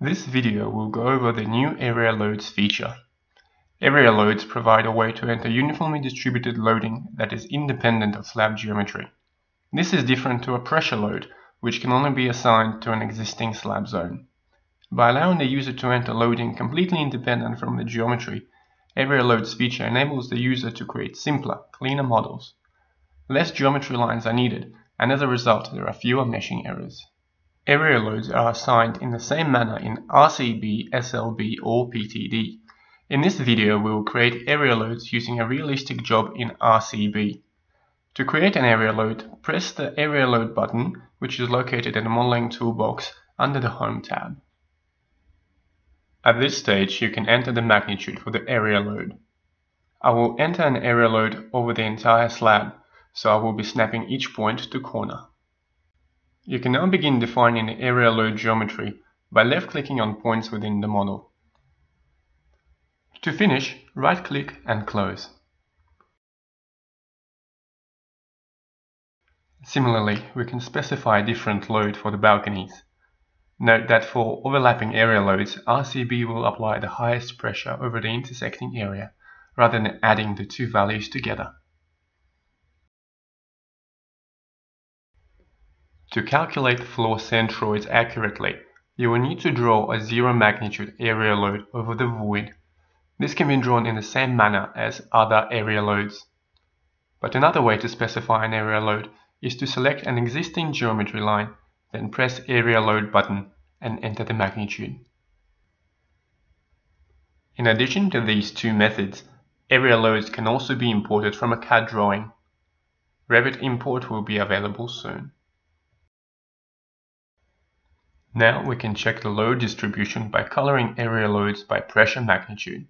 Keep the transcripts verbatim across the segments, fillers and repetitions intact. This video will go over the new Area Loads feature. Area Loads provide a way to enter uniformly distributed loading that is independent of slab geometry. This is different to a pressure load, which can only be assigned to an existing slab zone. By allowing the user to enter loading completely independent from the geometry, Area Loads feature enables the user to create simpler, cleaner models. Less geometry lines are needed, and as a result, there are fewer meshing errors. Area loads are assigned in the same manner in R C B, S L B or P T D. In this video we will create area loads using a realistic job in R C B. To create an area load, press the Area Load button, which is located in the Modeling Toolbox under the Home tab. At this stage you can enter the magnitude for the area load. I will enter an area load over the entire slab, so I will be snapping each point to corner. You can now begin defining the area load geometry by left-clicking on points within the model. To finish, right-click and close. Similarly, we can specify a different load for the balconies. Note that for overlapping area loads, R C B will apply the highest pressure over the intersecting area, rather than adding the two values together. To calculate floor centroids accurately, you will need to draw a zero magnitude area load over the void. This can be drawn in the same manner as other area loads. But another way to specify an area load is to select an existing geometry line, then press Area Load button and enter the magnitude. In addition to these two methods, area loads can also be imported from a C A D drawing. Revit import will be available soon. Now we can check the load distribution by coloring area loads by pressure magnitude.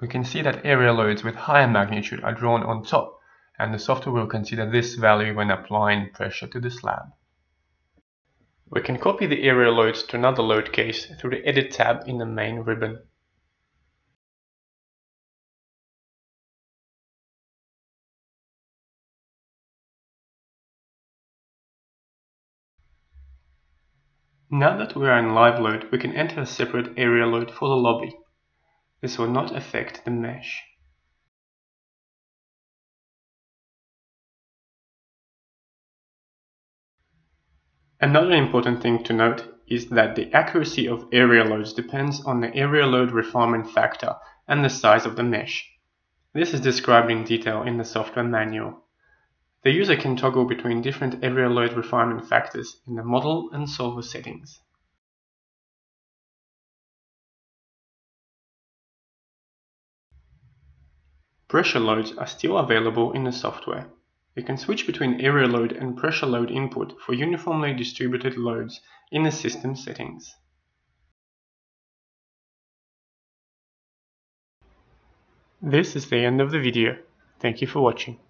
We can see that area loads with higher magnitude are drawn on top, and the software will consider this value when applying pressure to the slab. We can copy the area loads to another load case through the Edit tab in the main ribbon. Now that we are in live load, we can enter a separate area load for the lobby. This will not affect the mesh. Another important thing to note is that the accuracy of area loads depends on the area load refinement factor and the size of the mesh. This is described in detail in the software manual. The user can toggle between different area load refinement factors in the model and solver settings. Pressure loads are still available in the software. You can switch between area load and pressure load input for uniformly distributed loads in the system settings. This is the end of the video. Thank you for watching.